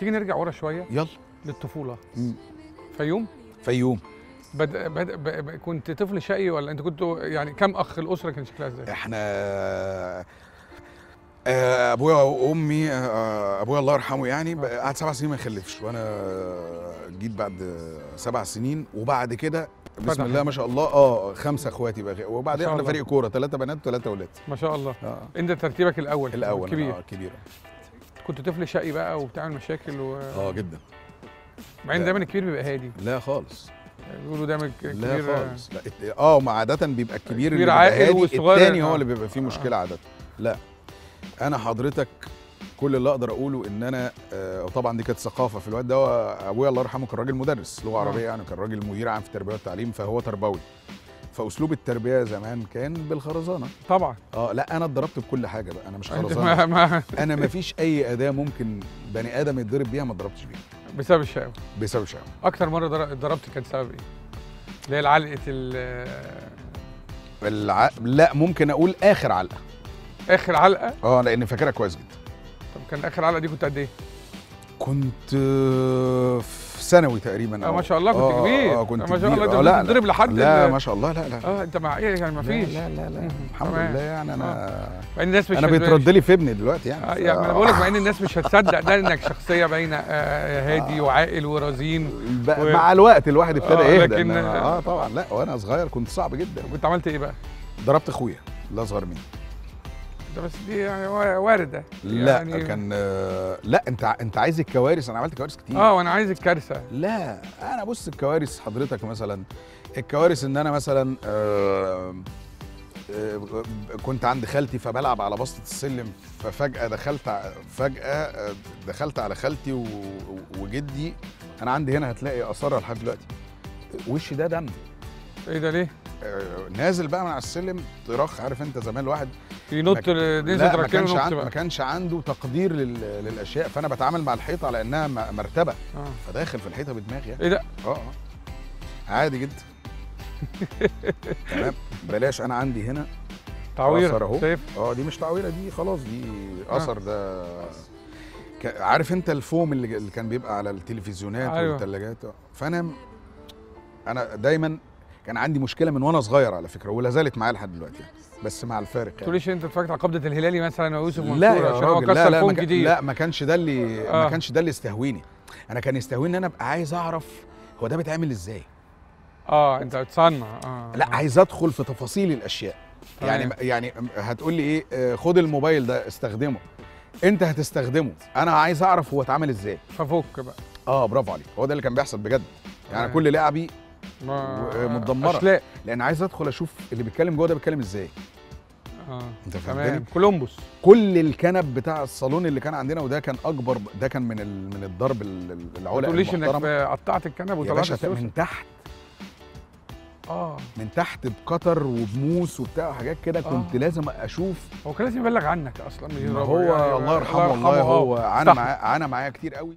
تيجي نرجع ورا شويه يلا للطفوله. فيوم كنت طفل شقي ولا انت كنت يعني كم اخ؟ الاسره كان شكلها ازاي؟ احنا ابويا وامي، ابويا الله يرحمه يعني قعد 7 سنين ما يخلفش، وانا جيت بعد 7 سنين، وبعد كده بسم الله ما شاء الله 5 اخواتي بقى، وبعدين احنا فريق كوره 3 بنات و3 اولاد ما شاء الله. انت ترتيبك الاول؟ الاول كبير. كبير. كنت طفل شقي بقى وبتعمل مشاكل و... جدا، مع ان دايما الكبير بيبقى هادي. لا خالص، بيقولوا دايما الكبير لا خالص. لا ما عاده بيبقى الكبير اللي بيبقى هادي، الثاني هو اللي بيبقى فيه مشكله عاده. لا انا حضرتك كل اللي اقدر اقوله ان انا طبعا دي كانت ثقافه في الوقت ده. ابويا الله يرحمه كان راجل مدرس لغه عربيه، يعني كان راجل مدير عام في التربيه والتعليم، فهو تربوي، فاسلوب التربيه زمان كان بالخرزانه طبعا. لا انا اتضربت بكل حاجه بقى، انا مش خرزانه. انا ما فيش اي اداه ممكن بني ادم يتضرب بيها ما اتضربتش بيها بسبب الشقاوه. اكتر مره اتضربت كان سبب ايه؟ اللي هي علقه لا ممكن اقول اخر علقه. اخر علقه؟ لان فاكرها كويس جدا. طب كان اخر علقه دي كنت قد ايه؟ كنت في ثانوي تقريبا. ما شاء الله كنت كبير. كنت ما شاء الله. لا تضرب لحد؟ لا ما شاء الله. لا لا انت مع ايه يعني؟ ما فيش. لا لا لا الحمد لله يعني. انا بيترد لي في ابني دلوقتي يعني. يعني انا بقول لك، مع ان الناس مش هتصدق ده، انك شخصيه باينه هادي وعاقل ورزين مع الوقت الواحد ابتدى يهدى. لكن طبعا لا، وانا صغير كنت صعب جدا. كنت عملت ايه بقى؟ ضربت اخويا اللي اصغر مني. ده بس دي يعني وارده يعني. لا كان لا انت عايز الكوارث؟ انا عملت كوارث كتير. وانا عايز الكارثه. لا انا بص، الكوارث حضرتك مثلا، الكوارث ان انا مثلا كنت عند خالتي، فبلعب على بسطه السلم، ففجاه دخلت على خالتي وجدي. انا عندي هنا هتلاقي اثارها لحد دلوقتي، وشي ده دم. ايه ده ليه؟ نازل بقى من على السلم طراخ، عارف انت زمان الواحد ينط نزل ركنه، ما كانش عنده تقدير للاشياء، فانا بتعامل مع الحيطه على انها مرتبه، فداخل في الحيطه بدماغي يعني. ايه ده؟ عادي جدا. تمام. بلاش، انا عندي هنا تعويره اهو. دي مش تعويره، دي خلاص دي اثر. ده عارف انت الفوم اللي كان بيبقى على التلفزيونات والثلاجات. فانا دايما كان عندي مشكله من وانا صغير على فكره، ولا زالت معايا لحد دلوقتي يعني، بس مع الفارق يعني. تقوليش انت اتفرجت على قبضه الهلالي مثلا ويوسف منصور عشان هو كسر فوم جديد؟ لا ما كانش ده اللي ما كانش ده اللي استهويني. انا كان يستهويني ان انا ابقى عايز اعرف هو ده بيتعمل ازاي. انت بتصنع. لا عايز ادخل في تفاصيل الاشياء يعني. هتقول لي ايه؟ خد الموبايل ده استخدمه، انت هتستخدمه، انا عايز اعرف هو اتعمل ازاي، ففك بقى. برافو عليك، هو ده اللي كان بيحصل بجد يعني. كل لعبي متدمره لان عايز ادخل اشوف اللي بيتكلم جوه ده بيتكلم ازاي. انت فاهمني؟ كولومبوس. كل الكنب بتاع الصالون اللي كان عندنا، وده كان اكبر، ده كان من الضرب العلق. ما تقوليش انك قطعت الكنب وطلعت السوس من تحت. من تحت بقطر وبموس وبتاع وحاجات كده. كنت لازم اشوف. هو كان لازم يبلغ عنك اصلا. هو الله يرحمه والله، هو عانى معايا كتير قوي.